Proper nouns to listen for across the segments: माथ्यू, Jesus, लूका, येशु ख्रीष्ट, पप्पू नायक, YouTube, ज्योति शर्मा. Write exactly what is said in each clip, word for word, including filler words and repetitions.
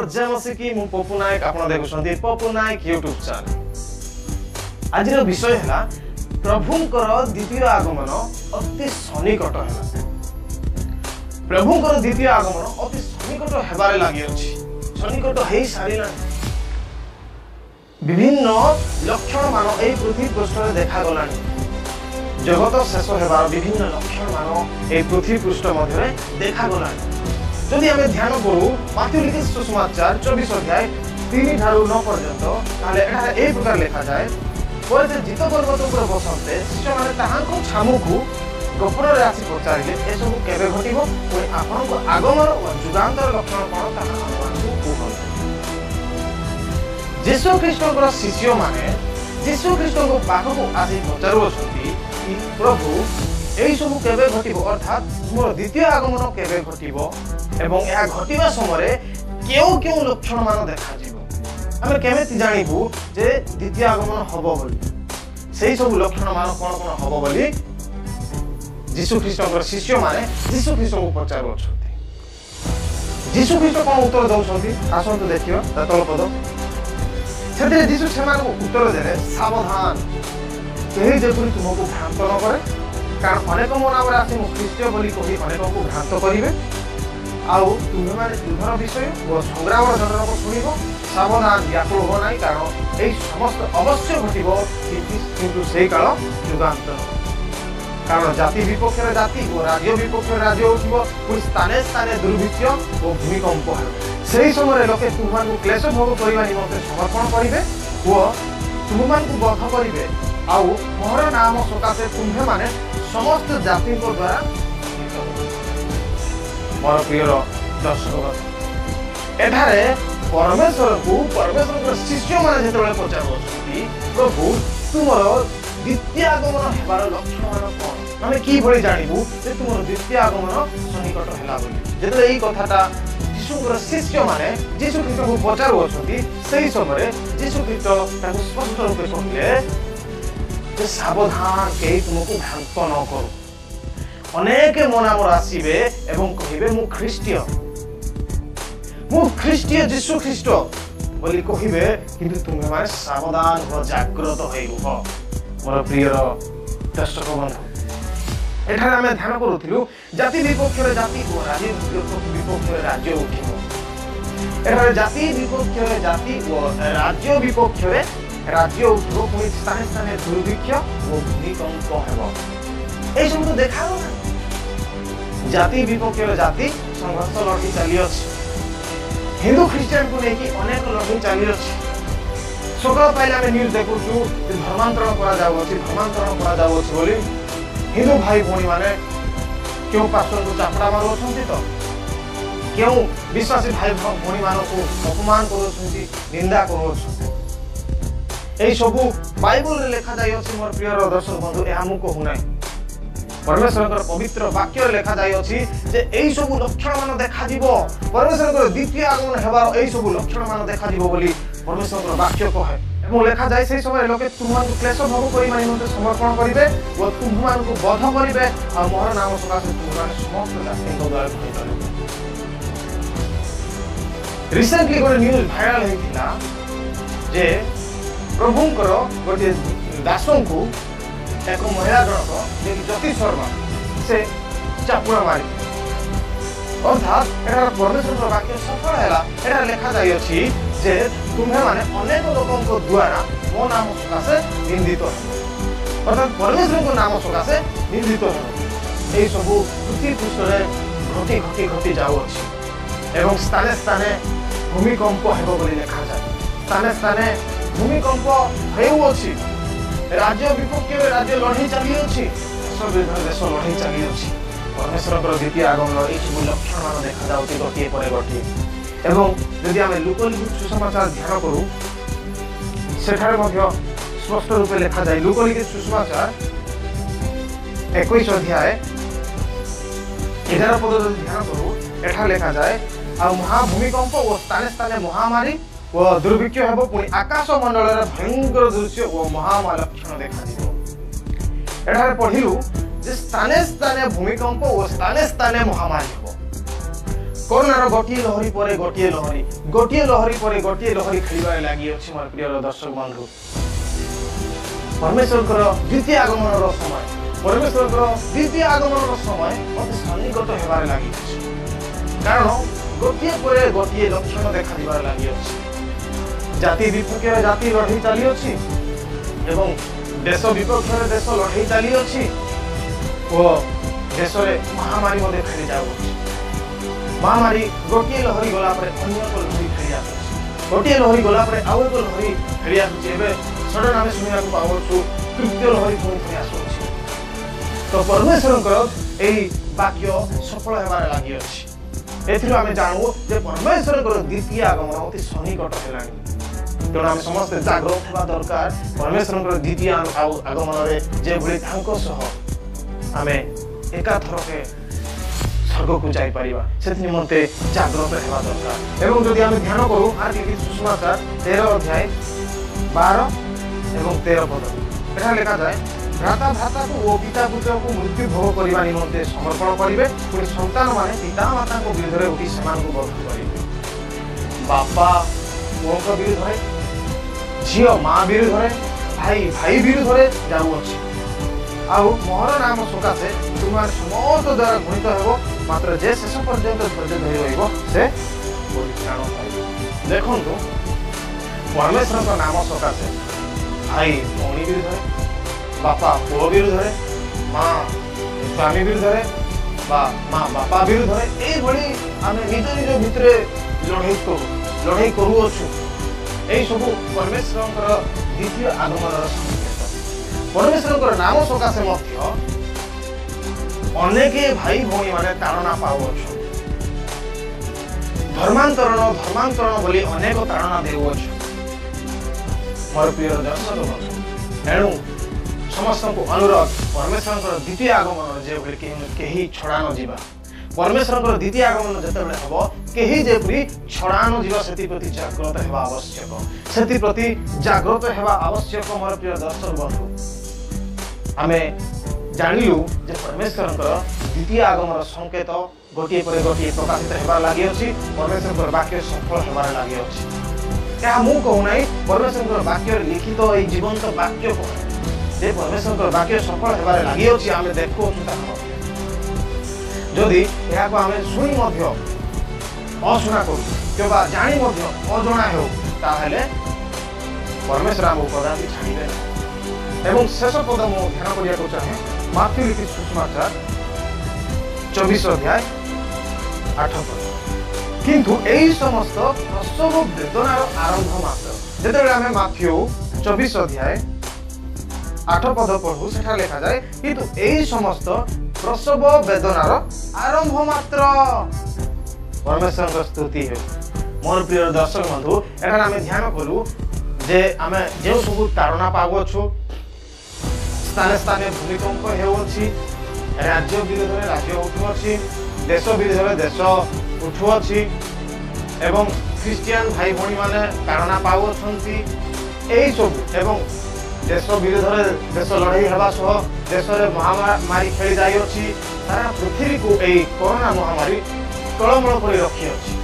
नमस्कार जय मसीकी मु पप्पू नायक आपण देखुछंती पप्पू नायक YouTube चैनल। आज रो विषय हला प्रभुंकर द्वितीय आगमन अति सनिकट हला। प्रभुंकर द्वितीय आगमन अति सनिकट हेबारे लागि अछि। सनिकट हे सारिला विभिन्न लक्षण मान ए पृथ्वी पृष्ठ रे देखा गलानी। जगत शेष होबार विभिन्न लक्षण मान ए पृथ्वी पृष्ठ मध्य देखा गलानी। जदि आमे ध्यान करू माथ्यू लिखित सुसमाचार चौबीस अध्याय तीन ठारू नौ पर्यंत ताले एटा ए प्रकार लेखा जाय पर जे जित पर्वत ऊपर बसते शिष्य माने ताहांको छामुखु गोपुर रे आसी पचारिले ए सब केबे घटिबो ओ आपनको आगमन ओ जुगान्तर लक्षण कोन ताहा आपनको कहल। येशु ख्रीष्टकर शिष्य माने येशु ख्रीष्टको पाखको आसी पचारुछथि प्रभु एई सब केबे घटिबो अर्थात मोर द्वितीय आगमन केबे घटिबो एवं या घटिबा समय केउ केउ लक्षण मान देखा जिवो आमे केमेति जानिबु जे द्वितीय आगमन हबो बोली सेई सब लक्षण मान कोन कोन हबो बोली येशु ख्रीष्टकर शिष्य माने येशु ख्रीष्टको पचारो छथि। येशु ख्रीष्ट कोन उत्तर दउ छथि आसंतु देखियो ततल पद सेते येशु सेमान उत्तर देले सावधान केही जपुरी तुमको भ्रांत न करे कारण अनेक मन आवर आसी मुख्य बोली कहि अनेक को भ्रांत करिवे आउ तुमे माने युद्धर विषय व संग्रामर जनरको सुनिबो सावधान व्याकुल हो नाही कारण एई समस्त अवश्य घटिबो किंतु सेई काल युगांत कारण जाति विपक्षरे जाति व राज्य विपक्षरे राज्य होइबो कोई स्थाने स्थाने दुर्भिक्ष व भूमिकम्प सेई समय लोके तुमको क्लेश भोग करिवा निमन्त्रे समर्पण करिवे व तुमको बध करिवे आउ मोर नाम सकाशे तुम्हे माने समस्त जाति को द्वारा मोर प्रिय दर्शक एठारे परमेश्वर को परमेश्वर शिष्य माने जेतबेले पचारछथि प्रभु तुमर द्वितीय आगमन हेबार लक्षण मान कोन माने की भली जानिबु जे तुमर द्वितीय आगमन सनिकट हेला बोली जेतबेले एई कथाटा येशुकर शिष्य माने येशु ख्रीष्ट को पचारछथि सेही समय येशु ख्रीष्ट ताको स्पष्ट रूपे कहले सावधान केही तुमको भ्रांत न करो। अनेक मन आमर आसीबे एवं कहिबे मु ख्रिस्टिय मु ख्रिस्टिय येशु ख्रीष्ट बोली कहिबे किंतु तुमे माने सावधान हो जागृत होइब। मोर प्रिय दर्शक बंधु एठारे आमे ध्यान करूथिलु जाति विपक्षरे जाति हो राज्य विपक्षरे राज्य उठिब एठारे जाति विपक्षरे जाति हो राज्य विपक्षरे राज्य उद्योग कोई स्थाने स्थाने दुर्भिक्ष वो भूमिकम्प हेबो ए सब तो देखा ना। जाति विपक्षर जाति संघर्ष लड़ी चली अछि। हिंदू ख्रिस्टियन को लेके अनेक लड़ाई चली अछि। सकाल पहले आमे न्यूज देखुछु धर्मांतरण करा जाउ अछि धर्मांतरण करा जाउ अछि बोली हिंदू भाई भणी माने क्यों पास्टर को चापड़ा मारो छथि तो क्यों विश्वासी भाई भणी मानो को अपमान करो छथि निंदा करो छथि ए सबु बाइबल रे लेखा जाय अछि। मोर प्रिय दर्शक बंधु ए हमु कहू नै परमेश्वर कर पवित्र वाक्य लेखा जाय अछि जे एई सबु लक्षण मान देखा दिबो परमेश्वर कर द्वितीय आगमन हेबार एई सबु लक्षण मान देखा दिबो बोली परमेश्वर कर वाक्य कहे एवं लेखा जाय सेई समय लोके तुमन क्लेश भोग करि माने मते समर्पण करिवे व तुमन को बध करिवे आ मोर नाम सकाशे तुमन समस्त जाति को द्वारा करिवे। रिसेंटली कोन न्यूज वायरल हेतिला जे प्रभुंकर गोटे दासन को एक महिला जनक जे ज्योति शर्मा से चापुड़ा मारी अर्थात एटा परमेश्वर वाक्य सफल हैला। एटा लेखा जाय अछि जे तुम्हे माने अनेक लोकन को द्वारा मो नाम सकाशे निंदित अर्थात परमेश्वर को नाम सकाशे निंदित ए सब पृथ्वी पृष्ठरे घटी घटी घटी जाउ अछि एवं स्थाने स्थाने भूमिकम्प हेबो बोली लेखा जाय। स्थाने स्थाने भूमिकम्प होउछि राज्य विपक्षे राज्य लड़ाई चलिए सब देश लड़ाई चलिए परमेश्वर द्वितीय आगमन ये सब लक्षण मान देखा जाऊँगी गोटे पर गोटे एवं जदि आम लूका लिखित सुसमाचार ध्यान करूँ सेठारे स्पष्ट रूपे लेखा जाए लूका लिखित सुसमाचार इक्कीस अध्याय एगार पद जब ध्यान करूँ एठा लेखा जाए आ महाभूमिकम्प और स्थाने स्थाने महामारी वो दुर्भिक्ष हेबो पुणी आकाश मंडल भयंकर दृश्य वो महामा लक्षण देखा दिबो। एठार पढ़िलु जे स्थाने स्थाने भूमिकम्प और स्थाने स्थाने महामारी हेबो करोनार गोटे लहरी पर गोटे लहरी गोटे लहरी पर गोटे लहरी खेल लगी अच्छी मोर प्रिय दर्शक बंधु। परमेश्वर द्वितीय आगमन समय परमेश्वर द्वितीय आगमन समय अति सन्निकट होबार लगी कारण गोटे पर गोटे लक्षण देखा लगी जाति विपक्ष जाति लड़ाई चली एवं देश विपक्ष देश लड़ाई चली देश महामारी फेरी जाऊँगी महामारी गोटे लहरी गला लहरी फेरी आस गोटे लहरी गला आउ एक लहरी फेरी आसन आम शुणा पाऊँ तृतीय लहरी पुणी आसू तो परमेश्वर यही वाक्य सफल होबार लगी एथि आम जानू परमेश्वर द्वितीय आगमन अति सन्निकट है तेणु आम समस्ते जागरूक होगा दरकार परमेश्वर द्वितीय आगमन जो भाई आम एकाथरके स्वर्ग को जापर से निम्ते जागृत होगा दरकार एवं जदि आम ध्यान करूँ आर की सुसमाचार तेरह अध्याय बार एवं तेरह पद यहाँ लिखा जाए भ्राता भ्राता को वो पिता पुत्र को मृत्यु भोग करने निम्ते समर्पण करेंगे पुणी संतान माने पिता माता विरुद्ध में उठी से बध करेंगे बापा पुओं विरुद्ध में झी माँ विरुद्ध में भाई भाई विरुद्ध में जाऊँगी आउ मोहर नाम सकाशे तुम्हारे समस्त द्वारा घृणित हो मात्र जे शेष पर्यंत धैर्य धरी रहिबो से परित्राण पाइबो। देखंतु परमेश्वर नाम सकाशे भाई भौणी विरुद्ध में बापा पुओ विरुद्ध माँ स्वामी विरुद्ध बा माँ बापा विरुद्ध ये आम निज निज भितर लड़े करू लड़े करूअु यही सबू परमेश्वर द्वितीय आगमन संकेत परमेश्वर नाम सकाशे अनेक भाई भाई माने ताड़ना पाऊँ धर्मांतरण धर्मांतरण बोली अनेक ताड़ना देवु मोर प्रिय दर्शक एणु समस्त को अनुरोध परमेश्वर द्वितीय आगमन जो कहीं छड़ा न जावा परमेश्वर द्वितीय आगमन जितेबाला हम कहीं जेपरी छड़ा न जावा से प्रति जागृत होगा आवश्यक से प्रति जागृत होगा आवश्यक मोर प्रिय दर्शक बंधु। आम जानलु जे परमेश्वर द्वितीय आगमन संकेत गोटे पर गोटे प्रकाशित होबार लगी अच्छी परमेश्वर वाक्य सफल होबार लगी अच्छी क्या मुझे कहूना परमेश्वर वाक्य लिखित ये जीवंत वाक्य कह जे परमेश्वर वाक्य सफल होबार लगी अच्छी आम देखु जदि यह शुणी अशुणा करूँ कि जाणी अजना हो परमेश्वर आम कदापि छाड़े एवं शेष पद मु ध्यान करने को चाहे माथी लिखी सुसमाचार चौबीस अध्याय आठ पद किंतु यही समस्त प्रसव वेदनार आरंभ मात्र जिते आम माथी चौबीस अध्याय आठ पद पढ़ू से लिखा जाए किंतु यही समस्त प्रसव वेदनार आरंभ मात्र परमेश्वर स्तुति है मोर प्रिय दर्शक बंधु। एखाने आम ध्यान करूँ जे आम जो सब ताड़ना पाऊँ स्थाने स्थाने भूमिकम्प होती राज्य विरोध में राज्य उठुअ देश विरोध में देश उठुअ एवं ख्रीस्टियन भाई भाई मैंने ताड़ना पाऊँ यही सब एवं देश विरोध में देश लड़ाई होगा सह देश महामारी खेली जाइए सारा पृथ्वी को यही कोरोना महामारी तलमूल कर रखी अच्छी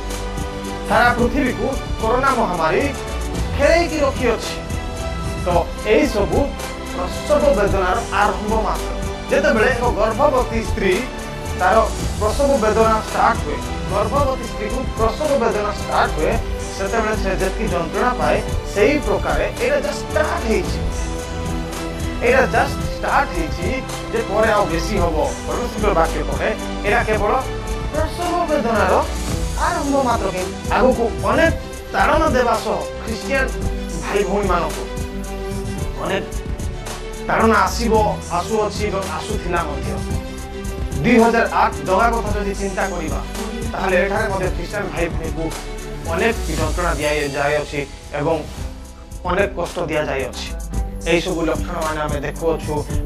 सारा पृथ्वी को कोरोना महामारी खेल रखी अच्छी तो यही सब प्रसव वेदनार आरंभ मात्र जितेबले एक गर्भवती स्त्री तार प्रसव वेदना स्टार्ट हुए गर्भवती स्त्री को प्रसव वेदना स्टार्ट हुए से जी जंत्रणा पाए से ही प्रकार यहाँ स्टार्ट एरा जस्ट स्टार्ट जे पर बेसी हम परमेश्वर वाक्य कहे एरा केवल प्रसव वेदनार आरंभ मात्र के आग को अनेक ताड़ना देवा सह ख्रीस्टियन भाई भाई मानक अनेक ताड़ना आसब आसुअ आसूला दुई हजार आठ दवा कथा जब चिंता करवा ख्रीस्टियन भाई भाई को अनेक जंत्रणा दी जाए एवं अनेक कष्ट दि जाए यही सब लक्षण मैंने आम देखु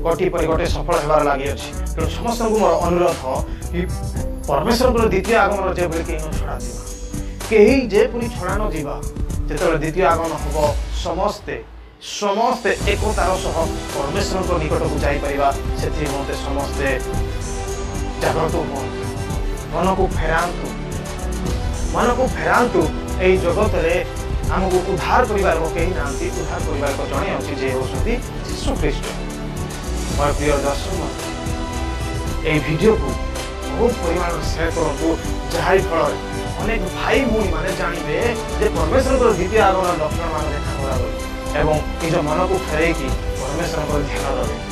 गोटे पर गोटे सफल होबार लगी अच्छी तेणु समस्त को मोर अनुरोध कि परमेश्वर द्वितीय आगमन जो भी कहीं छड़ा जावा कहीं जेपरी छड़ा न जावा जिते द्वितीय आगमन हम समस्ते समस्ते एकतार सह परमेश्वर निकट को जापर से निम्ते समस्ते जागृत हूँ मन को फेरातु मान फेरातु यही जगत में आमको उद्धार परिवार को कहीं ना उद्धार परिवार को जड़े अच्छे जे होती जीशु ख्रीस्ट। मोर प्रिय दर्शक यही वीडियो को बहुत परिमाण शेयर करूँ जहाँ फल अनेक भाई भूणी मैंने जानवे परमेश्वर द्वितीय आगमन लक्षण मान देखा एवं निज मन को फेरैकी परमेश्वर ध्यान देवे।